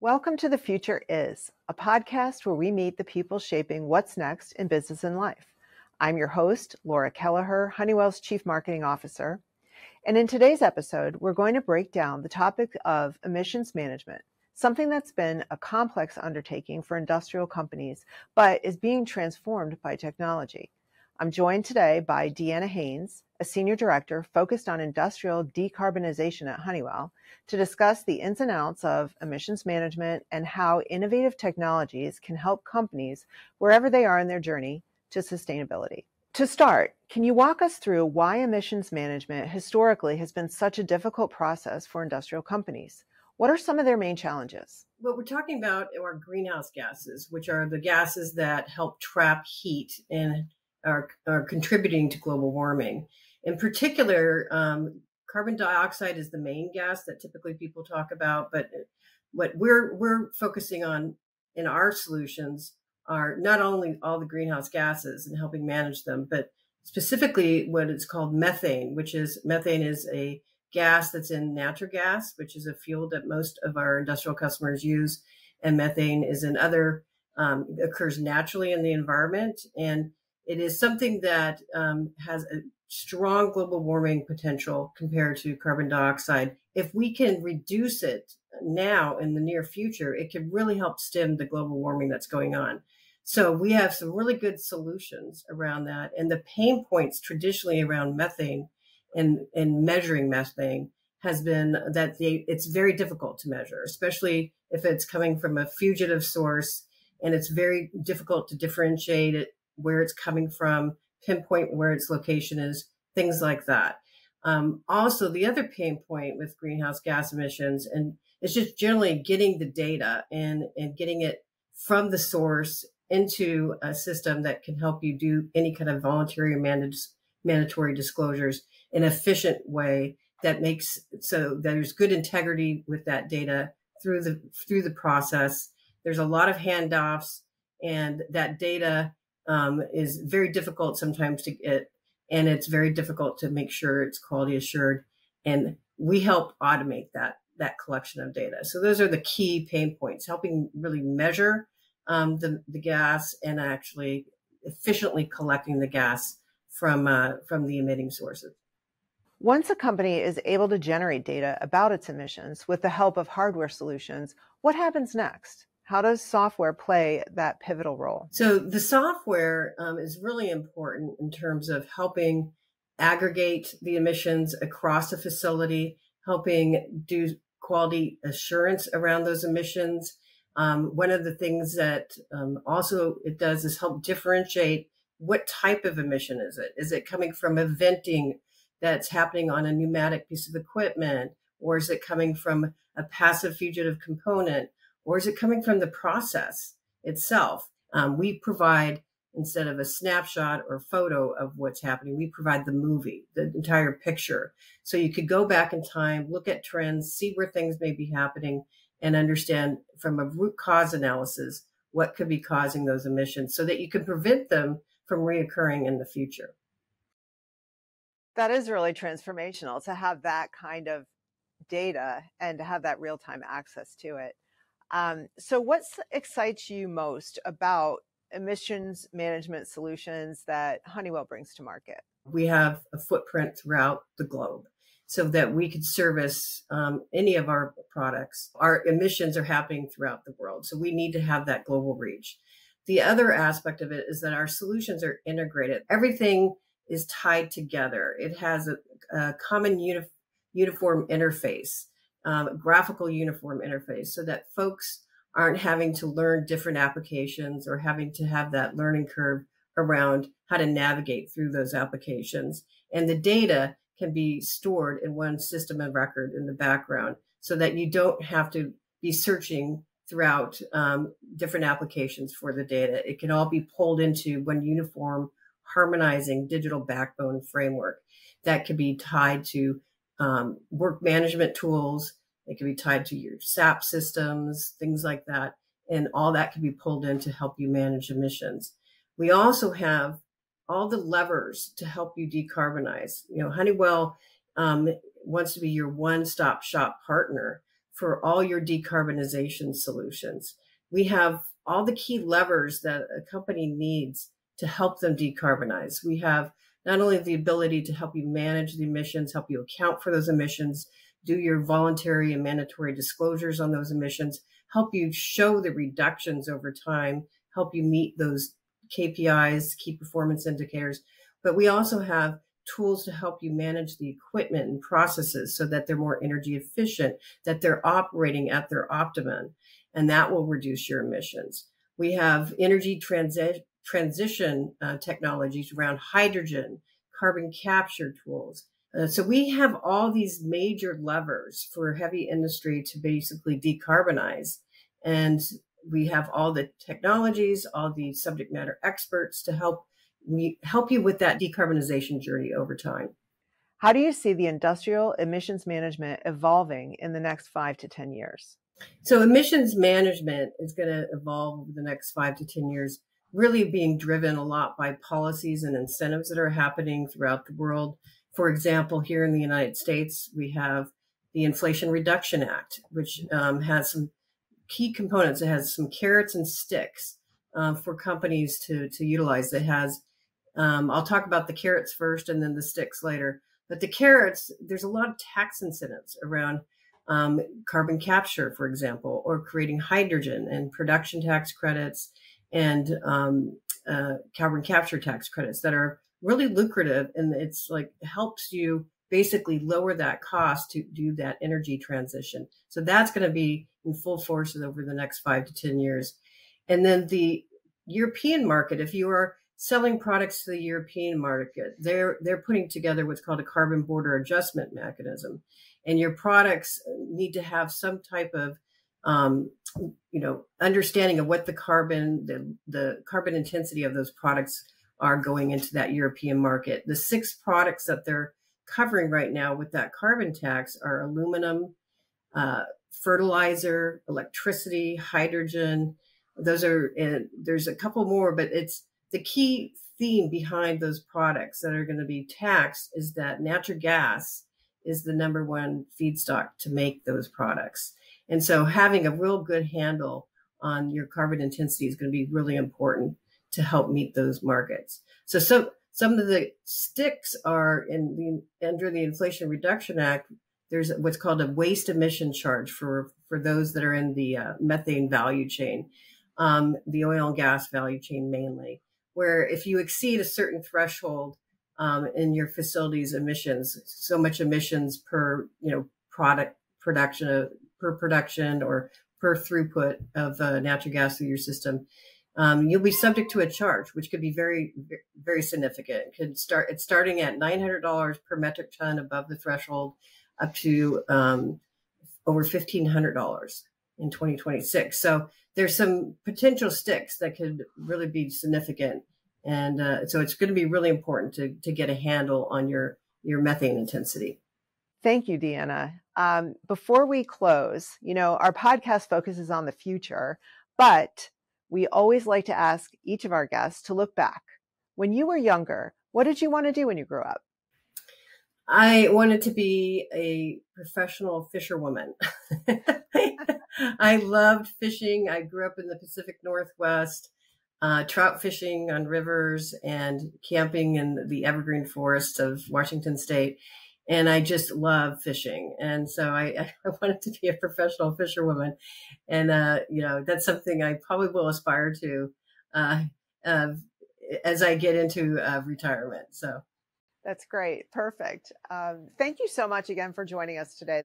Welcome to The Future Is, a podcast where we meet the people shaping what's next in business and life. I'm your host, Laura Kelleher, Honeywell's Chief Marketing Officer. And in today's episode, we're going to break down the topic of emissions management, something that's been a complex undertaking for industrial companies, but is being transformed by technology. I'm joined today by Deanna Haines, a senior director focused on industrial decarbonization at Honeywell, to discuss the ins and outs of emissions management and how innovative technologies can help companies wherever they are in their journey to sustainability. To start, can you walk us through why emissions management historically has been such a difficult process for industrial companies? What are some of their main challenges? What we're talking about are greenhouse gases, which are the gases that help trap heat and are contributing to global warming. In particular, carbon dioxide is the main gas that typically people talk about, but what we're focusing on in our solutions are not only all the greenhouse gases and helping manage them, but specifically what is called methane, which is a gas that's in natural gas, which is a fuel that most of our industrial customers use, and methane is in other occurs naturally in the environment, and it is something that has a strong global warming potential compared to carbon dioxide. If we can reduce it now in the near future, it can really help stem the global warming that's going on. So we have some really good solutions around that. And the pain points traditionally around methane and measuring methane has been that it's very difficult to measure, especially if it's coming from a fugitive source, and it's very difficult to differentiate it, where it's coming from, pinpoint where its location is, things like that. Also, the other pain point with greenhouse gas emissions, and it's just generally getting the data and getting it from the source into a system that can help you do any kind of voluntary or mandatory disclosures in an efficient way that makes so there's good integrity with that data through the process. There's a lot of handoffs, and that data is very difficult sometimes to get, and it's very difficult to make sure it's quality assured. And we help automate that collection of data. So those are the key pain points, helping really measure the gas and actually efficiently collecting the gas from the emitting sources. Once a company is able to generate data about its emissions with the help of hardware solutions, what happens next? How does software play that pivotal role? So the software is really important in terms of helping aggregate the emissions across a facility, helping do quality assurance around those emissions. One of the things that also it does is help differentiate what type of emission is it? Is it coming from a venting that's happening on a pneumatic piece of equipment? Or is it coming from a passive fugitive component? Or is it coming from the process itself? We provide, instead of a snapshot or photo of what's happening, we provide the movie, the entire picture. So you could go back in time, look at trends, see where things may be happening, and understand from a root cause analysis what could be causing those emissions so that you can prevent them from reoccurring in the future. That is really transformational to have that kind of data and to have that real-time access to it. So what excites you most about emissions management solutions that Honeywell brings to market? We have a footprint throughout the globe so that we could service any of our products. Our emissions are happening throughout the world, so we need to have that global reach. The other aspect of it is that our solutions are integrated. Everything is tied together. It has a common uniform interface. Graphical uniform interface so that folks aren't having to learn different applications or having to have that learning curve around how to navigate through those applications. And the data can be stored in one system of record in the background so that you don't have to be searching throughout different applications for the data. It can all be pulled into one uniform, harmonizing digital backbone framework that can be tied to work management tools. It can be tied to your SAP systems, things like that. And all that can be pulled in to help you manage emissions. We also have all the levers to help you decarbonize. You know, Honeywell wants to be your one-stop shop partner for all your decarbonization solutions. We have all the key levers that a company needs to help them decarbonize. We have not only the ability to help you manage the emissions, help you account for those emissions, do your voluntary and mandatory disclosures on those emissions, help you show the reductions over time, help you meet those KPIs, key performance indicators, but we also have tools to help you manage the equipment and processes so that they're more energy efficient, that they're operating at their optimum, and that will reduce your emissions. We have energy transition technologies around hydrogen, carbon capture tools. So we have all these major levers for heavy industry to basically decarbonize. And we have all the technologies, all the subject matter experts to help you with that decarbonization journey over time. How do you see the industrial emissions management evolving in the next 5 to 10 years? So emissions management is going to evolve over the next 5 to 10 years, really being driven a lot by policies and incentives that are happening throughout the world. For example, here in the United States, we have the Inflation Reduction Act, which has some key components. It has some carrots and sticks for companies to utilize. It has, I'll talk about the carrots first and then the sticks later. But the carrots, there's a lot of tax incentives around carbon capture, for example, or creating hydrogen and production tax credits and carbon capture tax credits that are really lucrative, and it's like helps you basically lower that cost to do that energy transition. So that's going to be in full force over the next 5 to 10 years. And then the European market, if you are selling products to the European market, they're putting together what's called a carbon border adjustment mechanism, and your products need to have some type of understanding of what the carbon intensity of those products are going into that European market. The 6 products that they're covering right now with that carbon tax are aluminum, fertilizer, electricity, hydrogen. Those are, and there's a couple more, but it's the key theme behind those products that are going to be taxed is that natural gas is the #1 feedstock to make those products. And so having a real good handle on your carbon intensity is going to be really important to help meet those markets. So some of the sticks are under the Inflation Reduction Act. There's what's called a waste emission charge for those that are in the methane value chain, the oil and gas value chain mainly, where if you exceed a certain threshold in your facility's emissions, so much emissions per production or per throughput of natural gas through your system. You'll be subject to a charge, which could be very, very significant. It's starting at $900 per metric ton above the threshold, up to over $1,500 in 2026. So there's some potential sticks that could really be significant, and so it's going to be really important to get a handle on your methane intensity. Thank you, Deanna. Before we close, our podcast focuses on the future, but we always like to ask each of our guests to look back. When you were younger, what did you want to do when you grew up? I wanted to be a professional fisherwoman. I loved fishing. I grew up in the Pacific Northwest, trout fishing on rivers and camping in the evergreen forests of Washington State. And I just love fishing. And so I wanted to be a professional fisherwoman. And, that's something I probably will aspire to as I get into retirement. So that's great. Perfect. Thank you so much again for joining us today.